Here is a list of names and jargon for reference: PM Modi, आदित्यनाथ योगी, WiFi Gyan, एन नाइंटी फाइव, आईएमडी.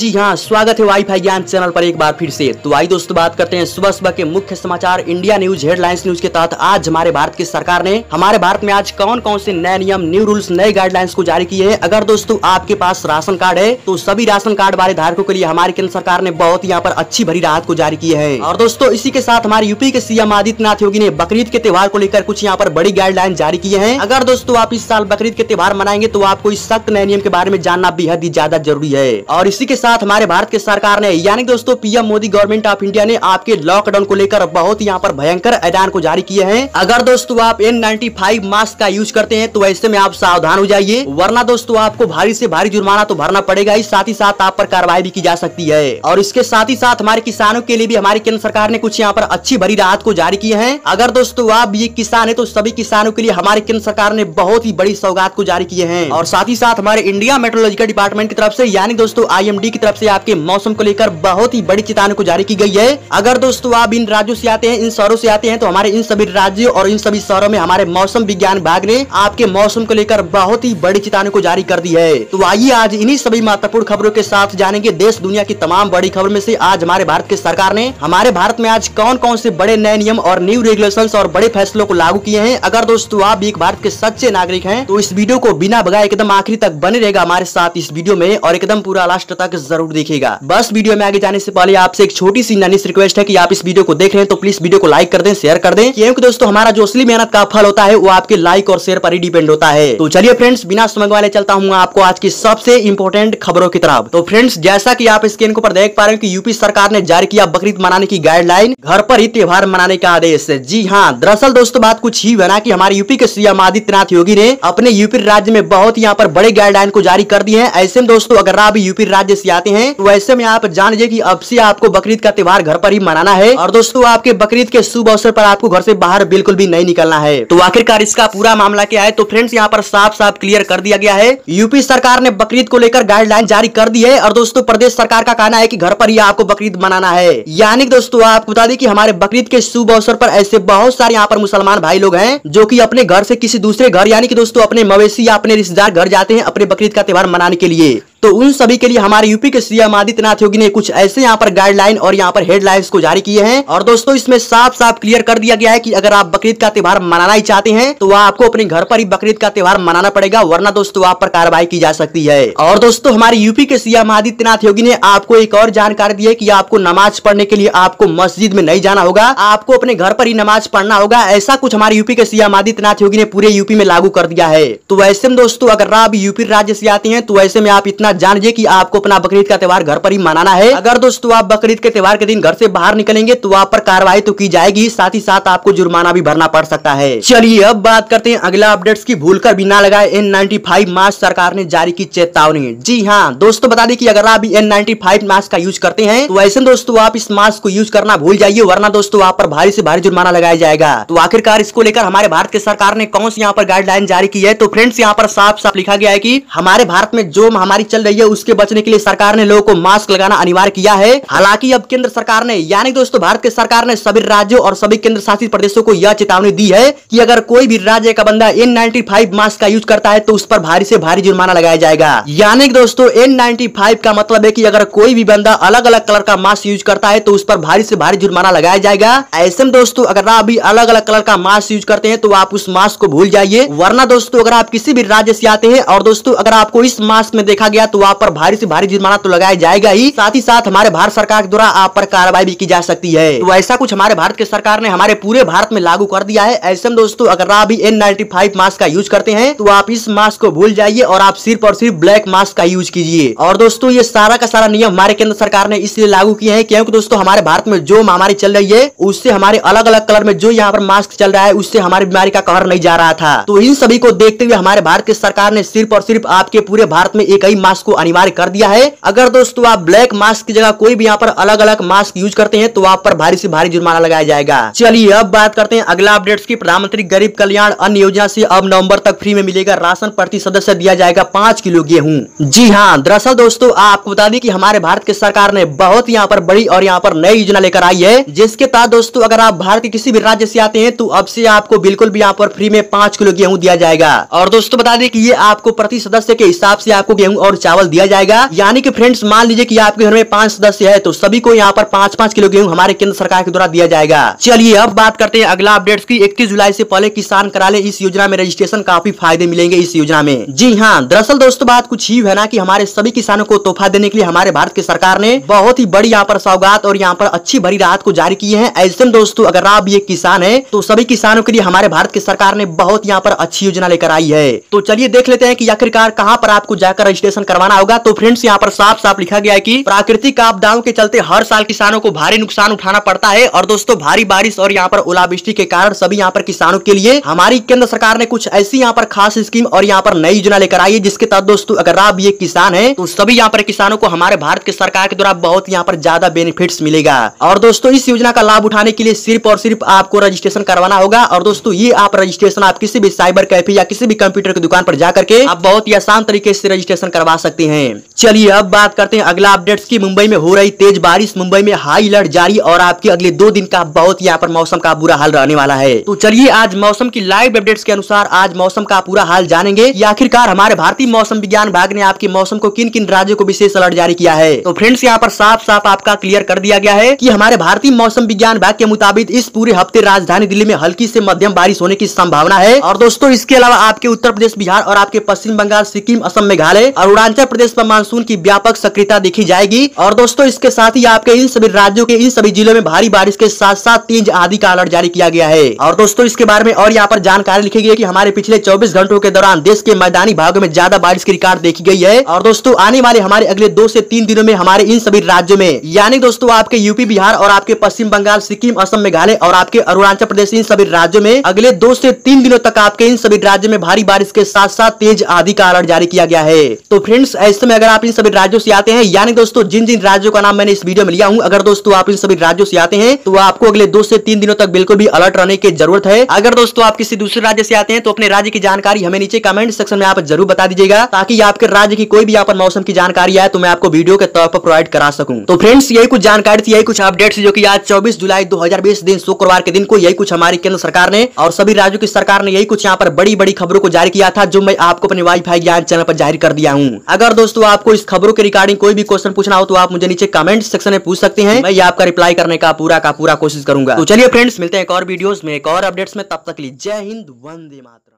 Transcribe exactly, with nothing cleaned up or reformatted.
जी हाँ, स्वागत है वाईफाई ज्ञान चैनल पर एक बार फिर से। तो आई दोस्तों बात करते हैं सुबह सुबह के मुख्य समाचार इंडिया न्यूज हेडलाइंस न्यूज के तहत। आज हमारे भारत की सरकार ने हमारे भारत में आज कौन कौन से नए नियम, न्यू रूल्स, नए गाइडलाइंस को जारी किए हैं। अगर दोस्तों आपके पास राशन कार्ड है तो सभी राशन कार्ड वाले धारकों के लिए हमारी केंद्र सरकार ने बहुत यहाँ पर अच्छी भरी राहत को जारी की है। और दोस्तों इसी के साथ हमारे यूपी के सीएम आदित्यनाथ योगी ने बकरीद के त्योहार को लेकर कुछ यहाँ पर बड़ी गाइडलाइन जारी किए हैं। अगर दोस्तों आप इस साल बकरीद के त्योहार मनाएंगे तो आपको इस सख्त नए नियम के बारे में जानना बेहद ही ज्यादा जरूरी है। और इसी के साथ हमारे भारत के सरकार ने यानी दोस्तों PM Modi government of India ने आपके लॉकडाउन को लेकर बहुत यहाँ पर भयंकर ऐलान को जारी किए हैं। अगर दोस्तों आप एन नाइंटी फाइव मास्क का यूज करते हैं तो ऐसे में आप सावधान हो जाइए, वरना दोस्तों आपको भारी से भारी जुर्माना तो भरना पड़ेगा ही, साथ ही साथ आप पर कार्रवाई भी की जा सकती है। और इसके साथ ही साथ हमारे किसानों के लिए भी हमारी केंद्र सरकार ने कुछ यहाँ पर अच्छी भरी राहत को जारी की है। अगर दोस्तों आप ये किसान है तो सभी किसानों के लिए हमारी केंद्र सरकार ने बहुत ही बड़ी सौगात को जारी किए हैं। और साथ ही साथ हमारे इंडिया मेट्रोलॉजिकल डिपार्टमेंट की तरफ से यानी दोस्तों आईएमडी की तरफ से आपके मौसम को लेकर बहुत ही बड़ी चेतावनी को जारी की गई है। अगर दोस्तों आप इन राज्यों से आते हैं, इन शहरों से आते हैं तो हमारे इन सभी राज्यों और इन सभी शहरों में हमारे मौसम विज्ञान विभाग ने आपके मौसम को लेकर बहुत ही बड़ी चेतावनी को जारी कर दी है। तो आइए आज इन्हीं सभी महत्वपूर्ण खबरों के साथ जानेंगे देश दुनिया की तमाम बड़ी खबरों में से आज हमारे भारत की सरकार ने हमारे भारत में आज कौन कौन से बड़े नए नियम और न्यू रेगुलेशंस और बड़े फैसलों को लागू किए हैं। अगर दोस्तों आप एक भारत के सच्चे नागरिक हैं तो इस वीडियो को बिना भगाए एकदम आखिरी तक बने रहेगा हमारे साथ इस वीडियो में और एकदम पूरा लास्ट तक जरूर देखिएगा। बस वीडियो में आगे जाने से पहले आपसे एक छोटी सी नानी सी रिक्वेस्ट है कि आप इस वीडियो को देख रहे हैं तो प्लीज वीडियो को लाइक कर दें, शेयर कर दें, क्योंकि दोस्तों हमारा जो असली मेहनत का फल होता है वो आपके लाइक और शेयर पर ही डिपेंड होता है। तो चलिए फ्रेंड्स, बिना समय गवाए चलता हूँ आपको आज की सबसे इम्पोर्टेंट खबरों की तरफ। तो फ्रेंड्स, जैसा की आप स्क्रीन के ऊपर देख पा रहे हैं कि यूपी सरकार ने जारी किया बकरीद मनाने की गाइडलाइन, घर पर ही त्योहार मनाने का आदेश। जी हाँ, दरअसल दोस्तों बात कुछ ही बना की हमारे यूपी के सीएम आदित्यनाथ योगी ने अपने यूपी राज्य में बहुत यहाँ पर बड़े गाइडलाइन को जारी कर दिए हैं। ऐसे में दोस्तों अगर आप यूपी राज्य से आते हैं तो ऐसे में आप जान लीजिए कि अब से आपको बकरीद का त्योहार घर पर ही मनाना है और दोस्तों आपके बकरीद के शुभ अवसर पर आपको घर से बाहर बिल्कुल भी नहीं निकलना है। तो आखिरकार इसका पूरा मामला क्या है, तो फ्रेंड्स यहाँ पर साफ साफ क्लियर कर दिया गया है। यूपी सरकार ने बकरीद को लेकर गाइडलाइन जारी कर दी है और दोस्तों प्रदेश सरकार का कहना है की घर पर ही आपको बकरीद मनाना है। यानी दोस्तों आपको बता दें की हमारे बकरीद के शुभ अवसर पर ऐसे बहुत सारे यहाँ पर मुसलमान भाई लोग हैं जो की अपने घर से किसी दूसरे घर यानी कि दोस्तों अपने मवेशी या अपने रिश्तेदार घर जाते हैं अपने बकरीद का त्योहार मनाने के लिए। तो उन सभी के लिए हमारे यूपी के सीएम आदित्यनाथ योगी ने कुछ ऐसे यहाँ पर गाइडलाइन और यहाँ पर हेडलाइंस को जारी किए हैं। और दोस्तों इसमें साफ साफ क्लियर कर दिया गया है कि अगर आप बकरीद का त्योहार मनाना ही चाहते हैं तो आपको अपने घर पर ही बकरीद का त्योहार मनाना पड़ेगा, वरना दोस्तों आप पर कार्रवाई की जा सकती है। और दोस्तों हमारे यूपी के सीएम आदित्यनाथ योगी ने आपको एक और जानकारी दी है की आपको नमाज पढ़ने के लिए आपको मस्जिद में नहीं जाना होगा, आपको अपने घर पर ही नमाज पढ़ना होगा। ऐसा कुछ हमारे यूपी के सीएम आदित्यनाथ योगी ने पूरे यूपी में लागू कर दिया है। तो ऐसे में दोस्तों अगर आप यूपी राज्य से आते हैं तो ऐसे में आप इतना जान लीजिए कि आपको अपना बकरीद का त्योहार घर पर ही मनाना है। अगर दोस्तों आप बकरीद के त्योहार के दिन घर से बाहर निकलेंगे तो आप पर कार्रवाई तो की जाएगी, साथ ही साथ आपको जुर्माना भी भरना पड़ सकता है। चलिए अब बात करते हैं अगला अपडेट्स की, भूलकर भी ना लगाए एन नाइंटी फाइव मास्क, सरकार ने जारी की चेतावनी। जी हाँ दोस्तों बता दें कि अगर आप एन नाइंटी फाइव मास्क का यूज करते हैं तो ऐसे दोस्तों आप इस मास्क को यूज करना भूल जाइए, वरना दोस्तों आप पर भारी से भारी जुर्माना लगाया जाएगा। तो आखिरकार इसको लेकर हमारे भारत की सरकार ने कौन सी यहाँ पर गाइडलाइन जारी की है, तो फ्रेंड्स यहाँ पर साफ साफ लिखा गया है की हमारे भारत में जो महामारी चल रही है उसके बचने के लिए सरकार ने लोगों को मास्क लगाना अनिवार्य किया है। हालांकि अब केंद्र सरकार ने यानी दोस्तों भारत की सरकार ने सभी राज्यों और सभी केंद्र शासित प्रदेशों को यह चेतावनी दी है कि अगर कोई भी राज्य का बंदा एन नाइंटी फाइव मास्क का यूज करता है तो उस पर भारी से भारी जुर्माना लगाया जाएगा। यानी दोस्तों एन नाइंटी फाइव का मतलब है कि अगर कोई भी बंदा अलग अलग कलर का मास्क यूज करता है तो उस पर भारी से भारी जुर्माना लगाया जाएगा। ऐसे में दोस्तों अगर आप भी अलग अलग कलर का मास्क यूज करते हैं तो आप उस मास्क को भूल जाइए, वरना दोस्तों अगर आप किसी भी राज्य से आते हैं और दोस्तों अगर आपको इस मास्क में देखा गया तो आप पर भारी से भारी जुर्माना तो लगाया जाएगा ही, साथ ही साथ हमारे भारत सरकार के द्वारा आप पर कार्रवाई भी की जा सकती है। तो ऐसा कुछ हमारे भारत की सरकार ने हमारे पूरे भारत में लागू कर दिया है। ऐसे में दोस्तों अगर आप भी एन नाइंटी फाइव मास्क का यूज करते हैं तो आप इस मास्क को भूल जाइए और आप सिर्फ और सिर्फ ब्लैक मास्क का यूज कीजिए। और दोस्तों ये सारा का सारा नियम हमारे केंद्र सरकार ने इसलिए लागू किए हैं क्योंकि दोस्तों हमारे भारत में जो महामारी चल रही है उससे हमारे अलग अलग कलर में जो यहाँ पर मास्क चल रहा है उससे हमारी बीमारी का कवर नहीं जा रहा था। तो इन सभी को देखते हुए हमारे भारत की सरकार ने सिर्फ और सिर्फ आपके पूरे भारत में एक ही मास्क को अनिवार्य कर दिया है। अगर दोस्तों आप ब्लैक मास्क की जगह कोई भी यहाँ पर अलग अलग मास्क यूज करते हैं तो आप पर भारी से भारी जुर्माना लगाया जाएगा। चलिए अब बात करते हैं अगला अपडेट्स की, प्रधानमंत्री गरीब कल्याण अन्न योजना से अब नवंबर तक फ्री में मिलेगा राशन, प्रति सदस्य दिया जाएगा पाँच किलो गेहूं। जी हाँ दरअसल दोस्तों आपको बता दें कि हमारे भारत की सरकार ने बहुत यहाँ पर बड़ी और यहाँ पर नई योजना लेकर आई है, जिसके तहत दोस्तों अगर आप भारत के किसी भी राज्य से आते हैं तो अब से आपको बिल्कुल भी यहाँ पर फ्री में पाँच किलो गेहूँ दिया जाएगा। और दोस्तों बता दें की ये आपको प्रति सदस्य के हिसाब से आपको गेहूँ और चावल दिया जाएगा। यानी कि फ्रेंड्स मान लीजिए कि आपके घर में पांच सदस्य है तो सभी को यहाँ पर पांच पांच किलो गेहूँ हमारे केंद्र सरकार के द्वारा दिया जाएगा। चलिए अब बात करते हैं अगला अपडेट्स की। इकतीस जुलाई से पहले किसान करा ले इस योजना में रजिस्ट्रेशन, काफी फायदे मिलेंगे इस योजना में। जी हाँ, दरअसल दोस्तों बात कुछ ही है ना कि हमारे सभी किसानों को तोहफा देने के लिए हमारे भारत की सरकार ने बहुत ही बड़ी यहाँ पर सौगात और यहाँ पर अच्छी भरी राहत को जारी की है। ऐसे में दोस्तों अगर आप ये किसान है तो सभी किसानों के लिए हमारे भारत की सरकार ने बहुत यहाँ पर अच्छी योजना लेकर आई है। तो चलिए देख लेते हैं कि आखिरकार कहाँ पर आपको जाकर रजिस्ट्रेशन करवाना होगा। तो फ्रेंड्स यहाँ पर साफ साफ लिखा गया है कि प्राकृतिक आपदाओं के चलते हर साल किसानों को भारी नुकसान उठाना पड़ता है और दोस्तों भारी बारिश और यहाँ पर ओलावृष्टि के कारण सभी यहाँ पर किसानों के लिए हमारी केंद्र सरकार ने कुछ ऐसी यहाँ पर खास स्कीम और यहाँ पर नई योजना लेकर आई है, जिसके तहत दोस्तों अगर आप ये किसान है तो सभी यहाँ पर किसानों को हमारे भारत की सरकार के द्वारा बहुत यहाँ पर ज्यादा बेनिफिट्स मिलेगा। और दोस्तों इस योजना का लाभ उठाने के लिए सिर्फ और सिर्फ आपको रजिस्ट्रेशन करवाना होगा। और दोस्तों ये आप रजिस्ट्रेशन आप किसी भी साइबर कैफे या किसी भी कंप्यूटर की दुकान पर जाकर के आप बहुत ही आसान तरीके से रजिस्ट्रेशन करवा सकते हैं। चलिए अब बात करते हैं अगला अपडेट्स की। मुंबई में हो रही तेज बारिश, मुंबई में हाई अलर्ट जारी और आपके अगले दो दिन का बहुत यहाँ पर मौसम का बुरा हाल रहने वाला है। तो चलिए आज मौसम की लाइव अपडेट्स के अनुसार आज मौसम का पूरा हाल जानेंगे कि आखिरकार हमारे भारतीय मौसम विज्ञान विभाग ने आपके मौसम को किन किन राज्यों को विशेष अलर्ट जारी किया है। तो फ्रेंड्स यहाँ पर साफ साफ आपका क्लियर कर दिया गया है कि हमारे भारतीय मौसम विज्ञान विभाग के मुताबिक इस पूरे हफ्ते राजधानी दिल्ली में हल्की से मध्यम बारिश होने की संभावना है। और दोस्तों इसके अलावा आपके उत्तर प्रदेश, बिहार और आपके पश्चिम बंगाल, सिक्किम, असम, मेघालय, अरुणाचल प्रदेश पर मानसून की व्यापक सक्रियता देखी जाएगी। और दोस्तों इसके साथ ही आपके इन सभी राज्यों के इन सभी जिलों में भारी बारिश के साथ साथ तेज आंधी का अलर्ट जारी किया गया है। और दोस्तों इसके बारे में और यहाँ पर जानकारी लिखी गई है कि हमारे पिछले चौबीस घंटों के दौरान देश के मैदानी भागों में ज्यादा बारिश की रिकॉर्ड देखी गई है। और दोस्तों आने वाले हमारे अगले दो से तीन दिनों में हमारे इन सभी राज्यों में यानी दोस्तों आपके यूपी, बिहार और आपके पश्चिम बंगाल, सिक्किम, असम, मेघालय और आपके अरुणाचल प्रदेश, इन सभी राज्यों में अगले दो से तीन दिनों तक आपके इन सभी राज्यों में भारी बारिश के साथ साथ तेज आंधी का अलर्ट जारी किया गया है। तो फ्रेंड्स ऐसे में अगर आप इन सभी राज्यों से आते हैं यानी दोस्तों जिन जिन राज्यों का नाम मैंने इस वीडियो में लिया हूँ, अगर दोस्तों आप इन सभी राज्यों से आते हैं तो आपको अगले दो से तीन दिनों तक बिल्कुल भी अलर्ट रहने की जरूरत है। अगर दोस्तों आप किसी दूसरे राज्य से आते हैं तो अपने राज्य की जानकारी हमें नीचे कमेंट सेक्शन में आप जरूर बता दीजिएगा, ताकि आपके राज्य की कोई भी यहाँ पर मौसम की जानकारी आए तो मैं आपको वीडियो के तौर पर प्रोवाइड करा सकूँ। तो फ्रेंड्स यही कुछ जानकारी थी, यही कुछ अपडेट्स जो कि आज चौबीस जुलाई दो हजार बीस दिन शुक्रवार के दिन को यही कुछ हमारी केंद्र सरकार ने और सभी राज्यों की सरकार ने यही कुछ यहाँ पर बड़ी बड़ी खबरों को जारी किया था, जो मैं आपको अपने वाईफाई ज्ञान चैनल पर जाहिर कर दिया हूँ। अगर दोस्तों आपको इस खबरों के रिगार्डिंग कोई भी क्वेश्चन पूछना हो तो आप मुझे नीचे कमेंट सेक्शन में पूछ सकते हैं, मैं आपका रिप्लाई करने का पूरा का पूरा कोशिश करूंगा। तो चलिए फ्रेंड्स मिलते हैं एक और वीडियोस में एक और अपडेट्स में, तब तक के लिए जय हिंद, वंदे मातरम।